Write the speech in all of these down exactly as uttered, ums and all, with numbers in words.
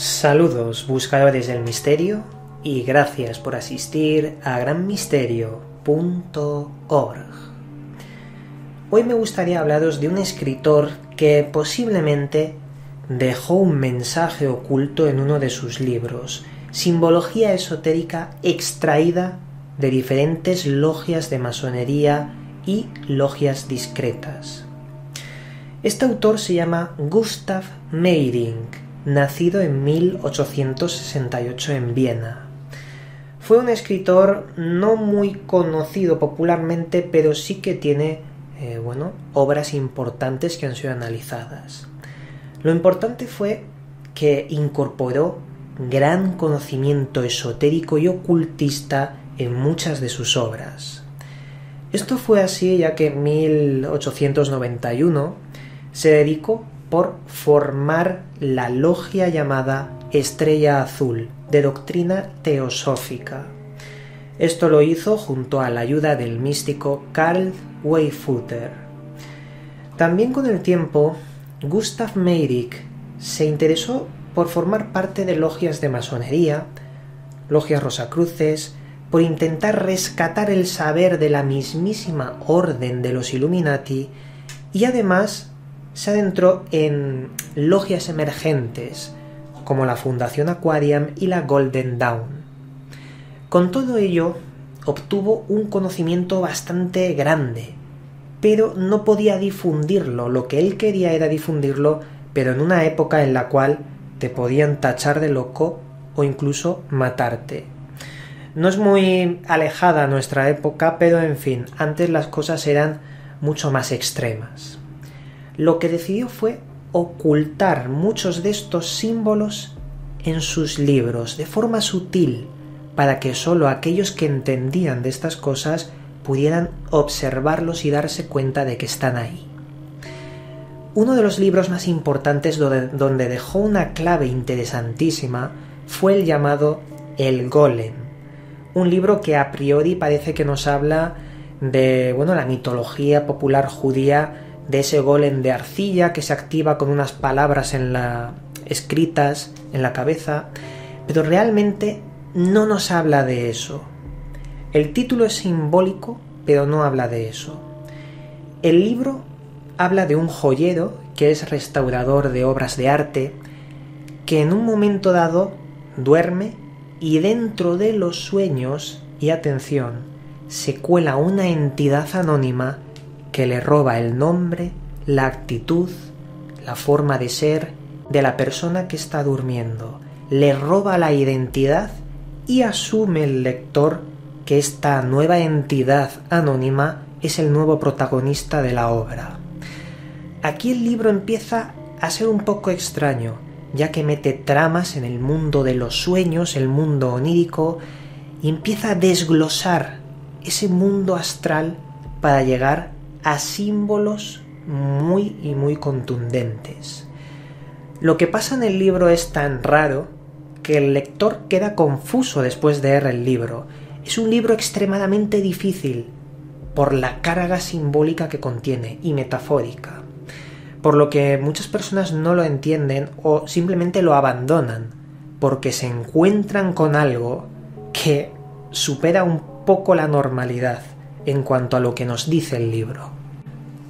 Saludos, buscadores del misterio, y gracias por asistir a gran misterio punto org. Hoy me gustaría hablaros de un escritor que posiblemente dejó un mensaje oculto en uno de sus libros, simbología esotérica extraída de diferentes logias de masonería y logias discretas. Este autor se llama Gustav Meyrink, nacido en mil ochocientos sesenta y ocho en Viena. Fue un escritor no muy conocido popularmente, pero sí que tiene eh, bueno, obras importantes que han sido analizadas. Lo importante fue que incorporó gran conocimiento esotérico y ocultista en muchas de sus obras. Esto fue así ya que en mil ochocientos noventa y uno se dedicó por formar la logia llamada Estrella Azul, de doctrina teosófica. Esto lo hizo junto a la ayuda del místico Karl Weishaupt. También con el tiempo, Gustav Meyrink se interesó por formar parte de logias de masonería, logias rosacruces, por intentar rescatar el saber de la mismísima orden de los Illuminati, y además se adentró en logias emergentes como la Fundación Aquarium y la Golden Dawn. Con todo ello obtuvo un conocimiento bastante grande, pero no podía difundirlo. Lo que él quería era difundirlo, pero en una época en la cual te podían tachar de loco o incluso matarte. No es muy alejada nuestra época, pero en fin, antes las cosas eran mucho más extremas. Lo que decidió fue ocultar muchos de estos símbolos en sus libros, de forma sutil, para que solo aquellos que entendían de estas cosas pudieran observarlos y darse cuenta de que están ahí. Uno de los libros más importantes donde dejó una clave interesantísima fue el llamado El Golem, un libro que a priori parece que nos habla de bueno, la mitología popular judía, de ese golem de arcilla que se activa con unas palabras en la... escritas en la cabeza, pero realmente no nos habla de eso. El título es simbólico, pero no habla de eso. El libro habla de un joyero que es restaurador de obras de arte, que en un momento dado duerme y dentro de los sueños, y atención, se cuela una entidad anónima que le roba el nombre, la actitud, la forma de ser de la persona que está durmiendo. Le roba la identidad y asume el lector que esta nueva entidad anónima es el nuevo protagonista de la obra. Aquí el libro empieza a ser un poco extraño, ya que mete tramas en el mundo de los sueños, el mundo onírico, y empieza a desglosar ese mundo astral para llegar a símbolos muy y muy contundentes. Lo que pasa en el libro es tan raro que el lector queda confuso después de leer el libro. Es un libro extremadamente difícil por la carga simbólica que contiene y metafórica, por lo que muchas personas no lo entienden o simplemente lo abandonan porque se encuentran con algo que supera un poco la normalidad en cuanto a lo que nos dice el libro.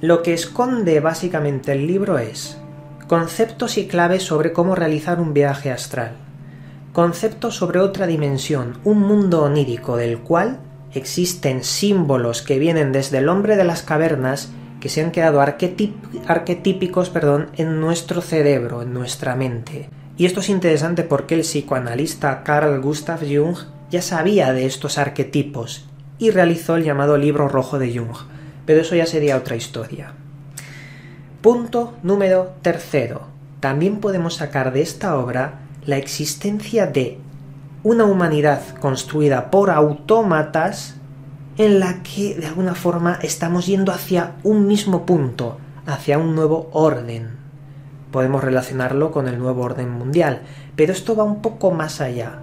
Lo que esconde básicamente el libro es conceptos y claves sobre cómo realizar un viaje astral, conceptos sobre otra dimensión, un mundo onírico del cual existen símbolos que vienen desde el hombre de las cavernas que se han quedado arquetípicos perdón, en nuestro cerebro, en nuestra mente. Y esto es interesante porque el psicoanalista Carl Gustav Jung ya sabía de estos arquetipos y realizó el llamado Libro Rojo de Jung, pero eso ya sería otra historia. Punto número tercero. También podemos sacar de esta obra la existencia de una humanidad construida por autómatas en la que de alguna forma estamos yendo hacia un mismo punto, hacia un nuevo orden. Podemos relacionarlo con el nuevo orden mundial, pero esto va un poco más allá.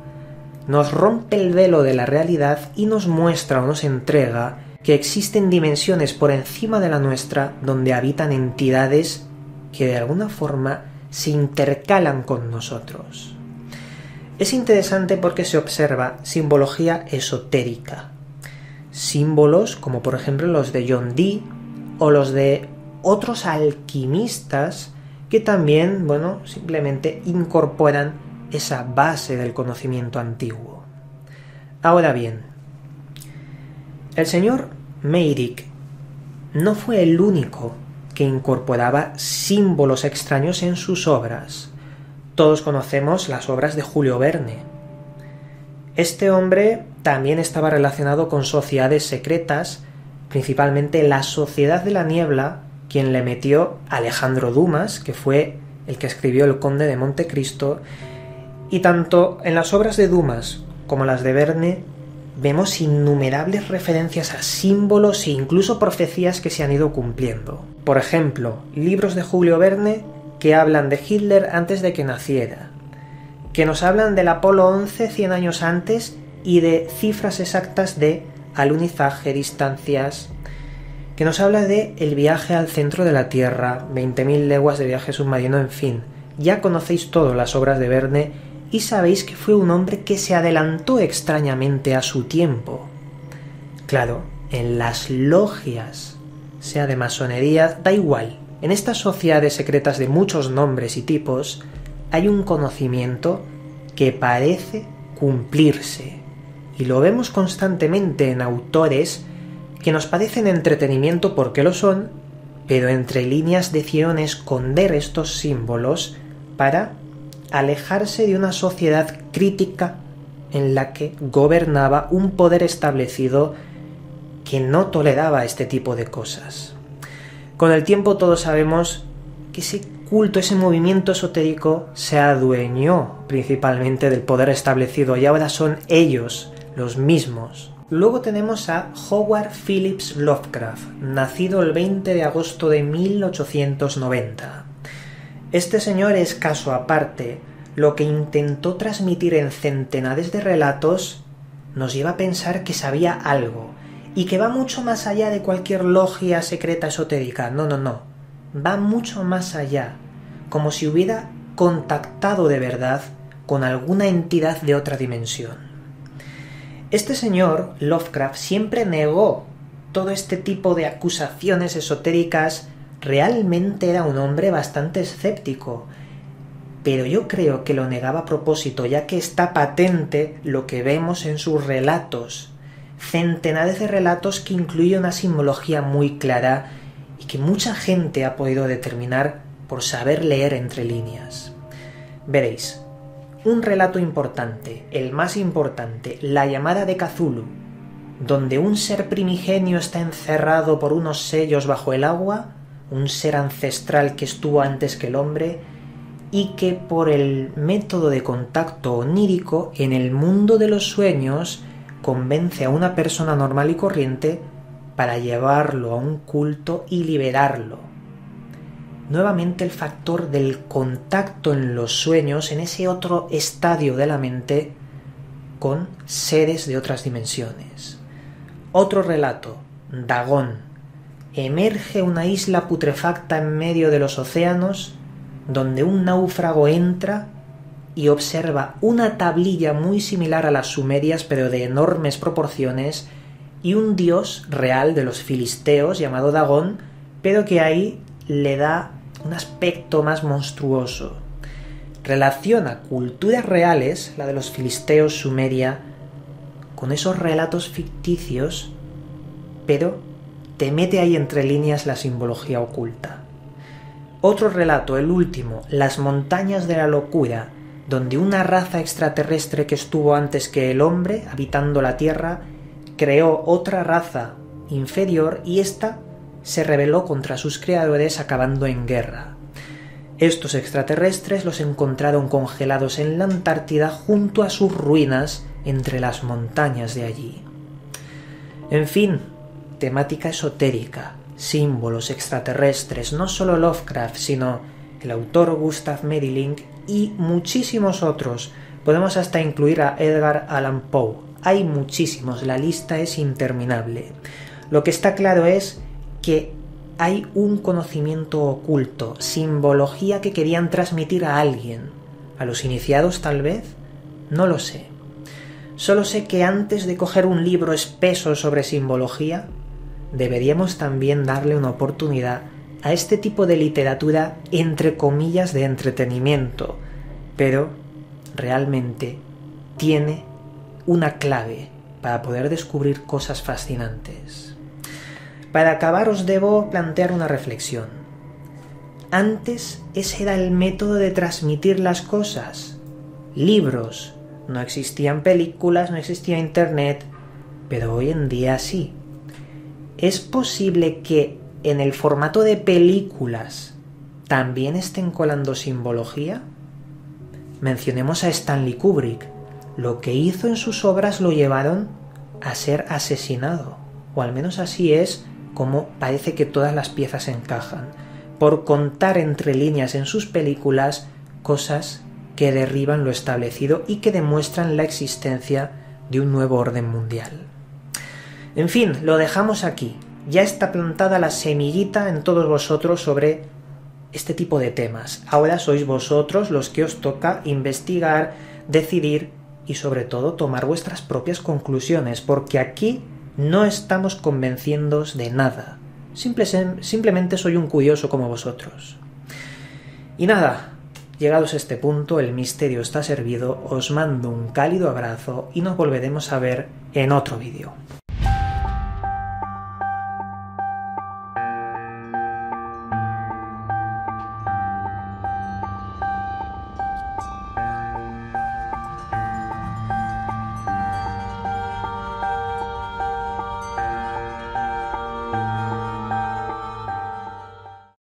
Nos rompe el velo de la realidad y nos muestra o nos entrega que existen dimensiones por encima de la nuestra donde habitan entidades que de alguna forma se intercalan con nosotros. Es interesante porque se observa simbología esotérica. Símbolos como por ejemplo los de John Dee o los de otros alquimistas que también, bueno, simplemente incorporan esa base del conocimiento antiguo. Ahora bien, el señor Meyrink no fue el único que incorporaba símbolos extraños en sus obras. Todos conocemos las obras de Julio Verne. Este hombre también estaba relacionado con sociedades secretas, principalmente la Sociedad de la Niebla, quien le metió Alejandro Dumas, que fue el que escribió El Conde de Montecristo, y tanto en las obras de Dumas como las de Verne vemos innumerables referencias a símbolos e incluso profecías que se han ido cumpliendo. Por ejemplo, libros de Julio Verne que hablan de Hitler antes de que naciera, que nos hablan del Apolo once cien años antes y de cifras exactas de alunizaje, distancias, que nos habla de el viaje al centro de la Tierra, veinte mil leguas de viaje submarino, en fin. Ya conocéis todas las obras de Verne y sabéis que fue un hombre que se adelantó extrañamente a su tiempo. Claro, en las logias, sea de masonería, da igual. En estas sociedades secretas de muchos nombres y tipos, hay un conocimiento que parece cumplirse. Y lo vemos constantemente en autores que nos parecen entretenimiento porque lo son, pero entre líneas decidieron esconder estos símbolos para alejarse de una sociedad crítica en la que gobernaba un poder establecido que no toleraba este tipo de cosas. Con el tiempo todos sabemos que ese culto, ese movimiento esotérico se adueñó principalmente del poder establecido y ahora son ellos los mismos. Luego tenemos a Howard Phillips Lovecraft, nacido el veinte de agosto de mil ochocientos noventa. Este señor es caso aparte. Lo que intentó transmitir en centenares de relatos nos lleva a pensar que sabía algo y que va mucho más allá de cualquier logia secreta esotérica. No, no, no. Va mucho más allá, como si hubiera contactado de verdad con alguna entidad de otra dimensión. Este señor, Lovecraft, siempre negó todo este tipo de acusaciones esotéricas. Realmente era un hombre bastante escéptico, pero yo creo que lo negaba a propósito, ya que está patente lo que vemos en sus relatos. Centenares de relatos que incluyen una simbología muy clara y que mucha gente ha podido determinar por saber leer entre líneas. Veréis. Un relato importante, el más importante, La Llamada de Cthulhu, donde un ser primigenio está encerrado por unos sellos bajo el agua, un ser ancestral que estuvo antes que el hombre y que por el método de contacto onírico en el mundo de los sueños convence a una persona normal y corriente para llevarlo a un culto y liberarlo. Nuevamente el factor del contacto en los sueños, en ese otro estadio de la mente, con seres de otras dimensiones. Otro relato, Dagón. Emerge una isla putrefacta en medio de los océanos, donde un náufrago entra y observa una tablilla muy similar a las sumerias, pero de enormes proporciones, y un dios real de los filisteos llamado Dagón, pero que ahí le da un aspecto más monstruoso. Relaciona culturas reales, la de los filisteos, Sumeria, con esos relatos ficticios, pero te mete ahí entre líneas la simbología oculta. Otro relato, el último, Las montañas de la locura, donde una raza extraterrestre que estuvo antes que el hombre, habitando la Tierra, creó otra raza inferior y esta se rebeló contra sus creadores acabando en guerra. Estos extraterrestres los encontraron congelados en la Antártida junto a sus ruinas entre las montañas de allí. En fin, temática esotérica, símbolos extraterrestres, no solo Lovecraft, sino el autor Gustav Meyrink y muchísimos otros. Podemos hasta incluir a Edgar Allan Poe. Hay muchísimos, la lista es interminable. Lo que está claro es que hay un conocimiento oculto, simbología que querían transmitir a alguien, a los iniciados tal vez, No lo sé. Solo sé que antes de coger un libro espeso sobre simbología, deberíamos también darle una oportunidad a este tipo de literatura entre comillas de entretenimiento, pero realmente tiene una clave para poder descubrir cosas fascinantes. Para acabar os debo plantear una reflexión. Antes ese era el método de transmitir las cosas. Libros. No existían películas, no existía internet, pero hoy en día sí. Es posible que en el formato de películas también estén colando simbología. Mencionemos a Stanley Kubrick. Lo que hizo en sus obras lo llevaron a ser asesinado, o al menos así es como parece que todas las piezas encajan, por contar entre líneas en sus películas cosas que derriban lo establecido y que demuestran la existencia de un nuevo orden mundial. En fin, lo dejamos aquí. Ya está plantada la semillita en todos vosotros sobre este tipo de temas. Ahora sois vosotros los que os toca investigar, decidir y sobre todo tomar vuestras propias conclusiones, porque aquí no estamos convenciéndoos de nada. Simple, simplemente soy un curioso como vosotros. Y nada, llegados a este punto, el misterio está servido, os mando un cálido abrazo y nos volveremos a ver en otro vídeo.